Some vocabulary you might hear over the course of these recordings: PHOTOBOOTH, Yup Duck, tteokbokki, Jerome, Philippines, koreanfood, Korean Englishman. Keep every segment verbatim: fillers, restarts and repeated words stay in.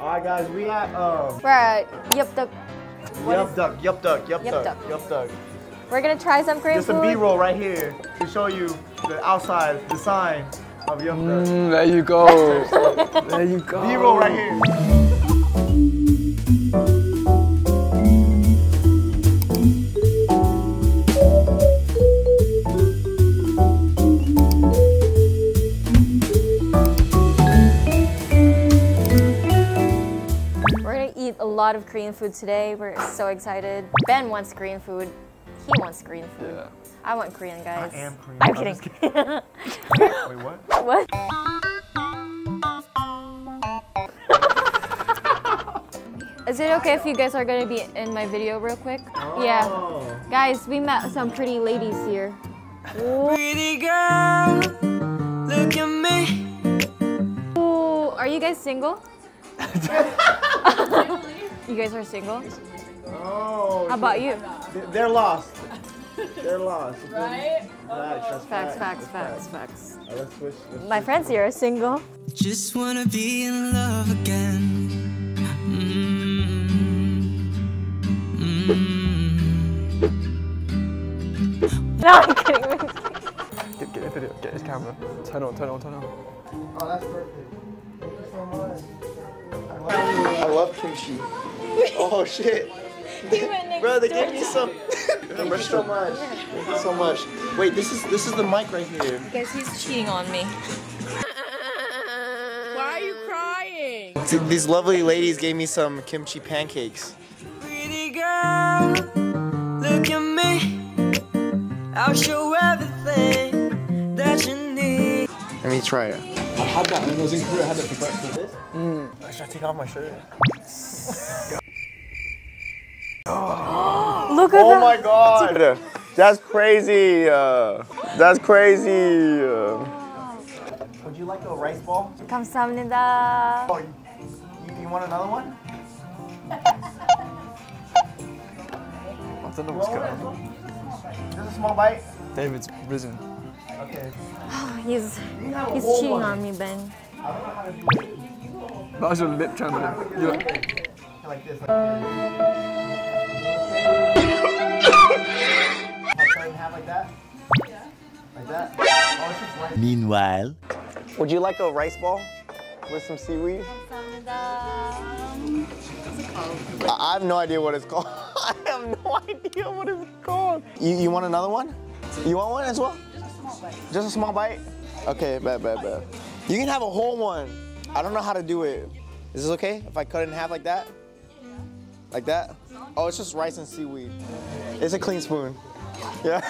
Alright guys, we at um we're at Yup Duck. Yup Duck, Yup Duck, Yup Duck, Yup Duck. We're gonna try some Korean There's food. There's a B-roll right here to show you the outside design of Yup Duck. Mm, there you go. There you go. B-roll right here. A lot of Korean food today. We're so excited. Ben wants Korean food. He wants Korean food. Yeah. I want Korean, guys. I am Korean. I'm, I'm kidding. kidding. Wait, what? What? Is it okay if you guys are gonna be in my video real quick? Oh. Yeah. Guys, we met some pretty ladies here. Pretty girl, look at me. Ooh, are you guys single? You guys are single? Oh. How about you? They're lost. They're lost. Right? Facts, facts, facts, facts, facts. Let's switch. My friends here are single. Just wanna be in love again. No, I'm kidding. Get, get, video, get his camera. Turn on, turn on, turn on. Oh, that's perfect. Thank you so much. I love kimchi. Oh shit. Bro, they gave me some. Thank you so much. Thank you so much. Wait, this is this is the mic right here. Guys, he's cheating on me. Why are you crying? These lovely ladies gave me some kimchi pancakes. Pretty girl, look at me. I'll show everything that you need. Let me try it. I had that when I was in Korea, I had that for breakfast. Mm. Should I take off my shirt? Oh. Look at oh that! Oh my god! That's crazy! Uh, that's crazy! Uh. Would you like a rice ball? 감사합니다. Oh, you, you want another one? I don't know what's going on. Just a small bite? David's risen. Okay. Oh, he's he's cheating one. on me, Ben. I don't know how to do it. That was your lip trembling. You're like, like this. Like that? Yeah. Like that? Oh, it's just rice. Meanwhile. Would you like a rice ball with some seaweed? What's it called? I have no idea what it's called. I have no idea what it's called. You, you want another one? You want one as well? Just a small bite? Okay, bad, bad, bad. You can have a whole one. I don't know how to do it. Is this okay if I cut it in half like that? Like that? Oh, it's just rice and seaweed. It's a clean spoon. Yeah.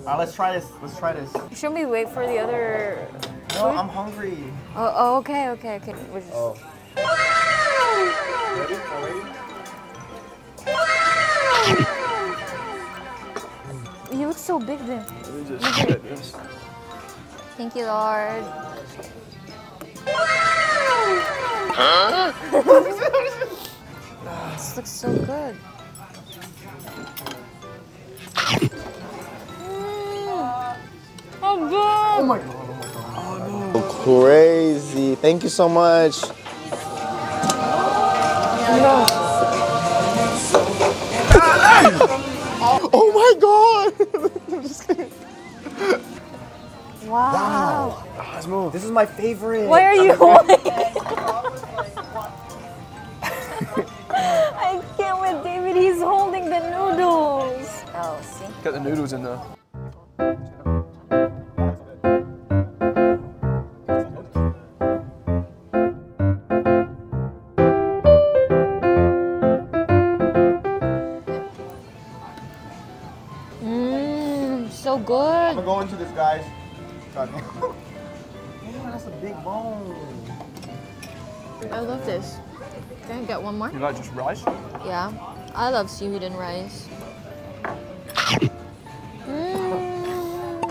Alright, let's try this. Let's try this. Shouldn't we wait for the other food? No, I'm hungry. Oh, oh okay, okay, okay. We're just... Oh. Ready? Already? You look so big there. Let me just look at this. Thank you, Lord. Huh? This looks so good. Mm. Oh, good. Oh my god. Oh no. Crazy. Thank you so much. No. Oh my god! I'm just kidding. Wow. Wow. Oh, let's move. This is my favorite. Why are you holding it? I can't with David. He's holding the noodles. Oh, see? Got the noodles in there. So good. I'm gonna go into this, guys. Oh, that's a big bone. I love this. Can I get one more? You like just rice? Yeah. I love seaweed and rice. Mm.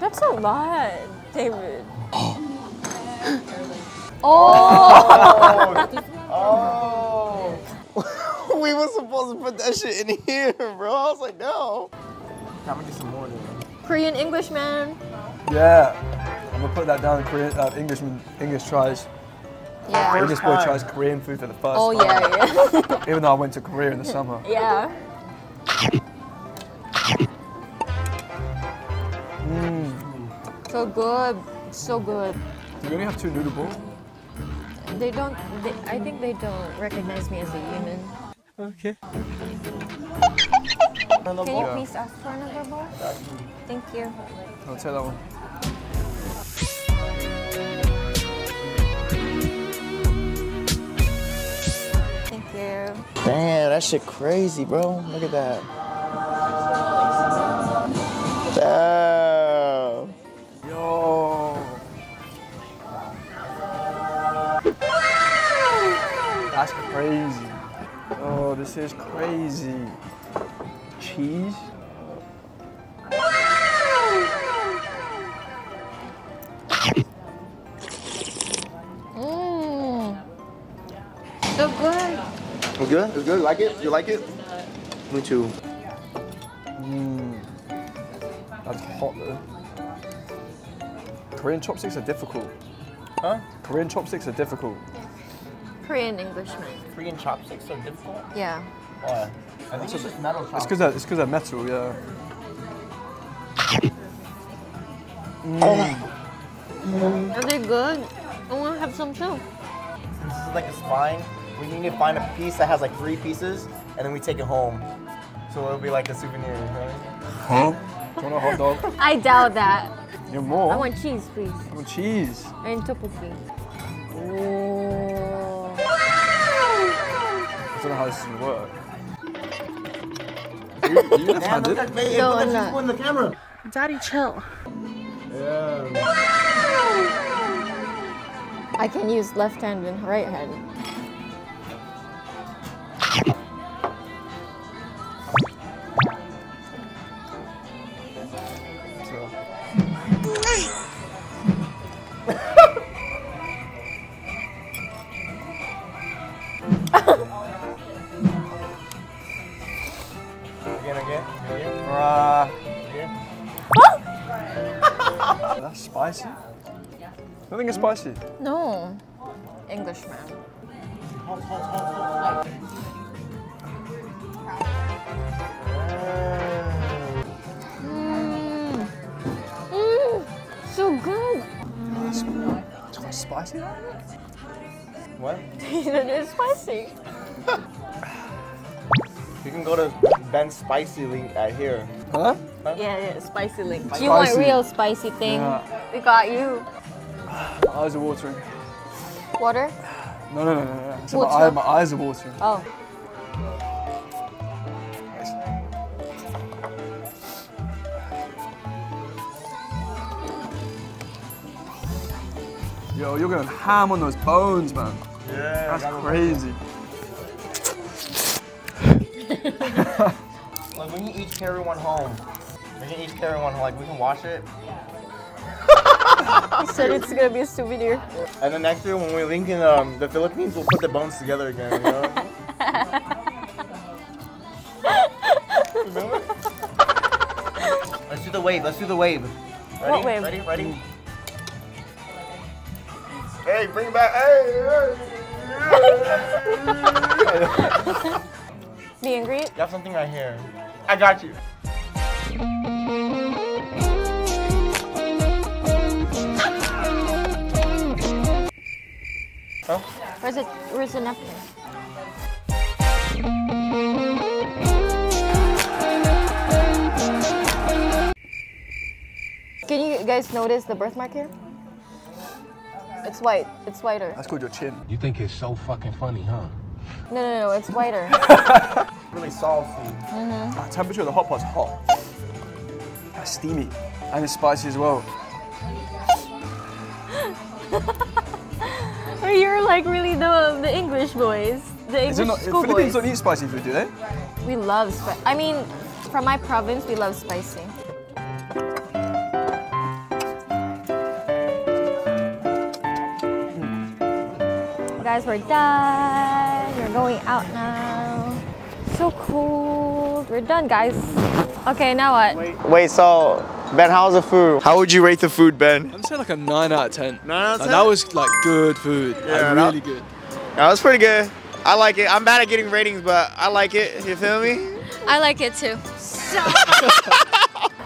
That's a lot, David. Oh! Oh! We were supposed to put that shit in here, bro. I was like, no. I'm gonna get some more. Korean Englishman. Yeah. I'm gonna put that down in Korean, uh, Englishman, English tries. Yeah. English boy tries Korean food for the first oh, time. Oh yeah, yeah. Even though I went to Korea in the summer. Yeah. Mm. So good, so good. Do you only have two noodle bowls? They don't. They, I think they don't recognize me as a human. Okay. Can you yeah. please ask for another bowl? Thank you. I'll take that one. Thank you. Damn, that shit crazy, bro. Look at that. Damn. Yo. That's crazy. Oh, this is crazy. Cheese. Mmm. So good. It's good? It's good? Like it? You like it? Me too. Mmm. That's hot though. Korean chopsticks are difficult. Huh? Korean chopsticks are difficult. Korean Englishman. Korean chopsticks are difficult? Yeah. Why? I think it's just metal chopsticks. It's because they're, they're metal, yeah. Mm. Oh. Mm. Are they good? I want to have some too. This is like a spine. We need to find a piece that has like three pieces and then we take it home. So it'll be like a souvenir, you know? Huh? Do you want a hot dog? I doubt that. You want more? I want cheese, please. I want cheese. And tteokbokki. Oh. I don't know how this is going to work. You, you yeah, look at me. No, look at you in the camera. Daddy, chill. Yeah. I can use left hand and right hand. That's spicy. I think it's spicy. No. Englishman. Mmm. Mmm. So good. It's quite spicy. What? It is spicy. You can go to Ben's Spicy Link right here. Huh? Huh? Yeah, yeah, Spicy Link. Spicy. You want real spicy thing? Yeah. We got you. My eyes are watering. Water? No, no, no, no. no. So my, eye, my eyes are watering. Oh. Yo, you're going ham on those bones, man. Yeah. That's crazy. Like, we can each carry one home. We can each carry one home. Like, we can wash it. He said it's gonna be a souvenir. And then next year, when we link in um, the Philippines, we'll put the bones together again, you know? Remember? Let's do the wave. Let's do the wave. Ready? What wave? Ready? Ready? Hey, bring it back. Hey! Hey. The ingredient? You have something right here. I got you. Huh? Where's it? Where's the napkin? Can you guys notice the birthmark here? It's white. It's whiter. That's called your chin. You think it's so fucking funny, huh? No, no, no, it's whiter. Really salty. Mm-hmm. The temperature of the hot pot's hot. That's steamy. And it's spicy as well. You're like really the, the English boys. The English not, school Philippines boys. Philippines don't eat spicy food, do they? We love spicy. I mean, from my province, we love spicy. Mm. Guys, we're done. We're going out now. So cold. We're done, guys. Okay, now what? Wait, Wait so Ben, how's the food? How would you rate the food, Ben? I'm gonna say like a nine out of ten. nine out of ten? That was like good food. Yeah, like really good. That was pretty good. I like it. I'm bad at getting ratings, but I like it. You feel me? I like it too.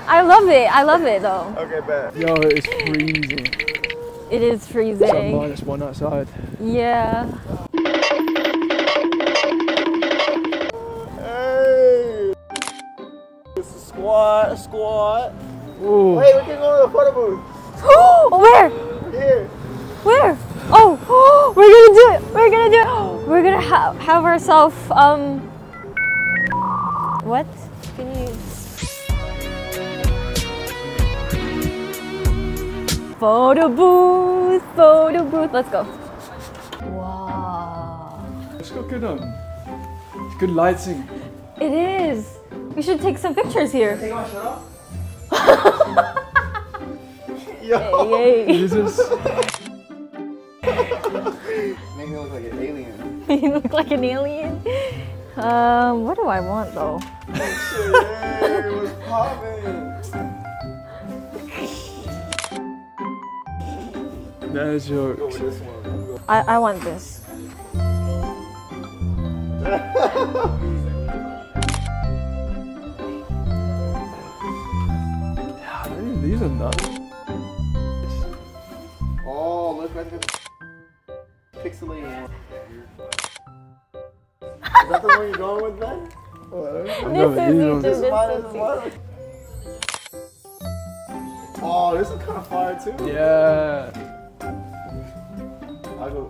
I love it. I love it though. Okay, bad. Yo, it's freezing. It is freezing. It's like minus one outside. Yeah. Hey. It's a squat, a squat. Ooh. Wait, we can go to the photo booth. Oh, where? Here. Where? Oh, oh, we're gonna do it. We're gonna do it. We're gonna ha have ourselves, um, what? Can you? Photo booth, photo booth. Let's go. Wow. It's got good, um, it's good lighting. It is. We should take some pictures here. Take my shirt off? Yo. Hey, hey. Jesus. Make me look like an alien. You look like an alien? Um, what do I want though? Hey, what's poppin'? That's your. I, I want this. Yeah, these are nuts. Oh, look at this. Pixelated. Is that the one you're going with, Ben? No, this is fire. Oh, this is kind of fire too. Yeah. I go.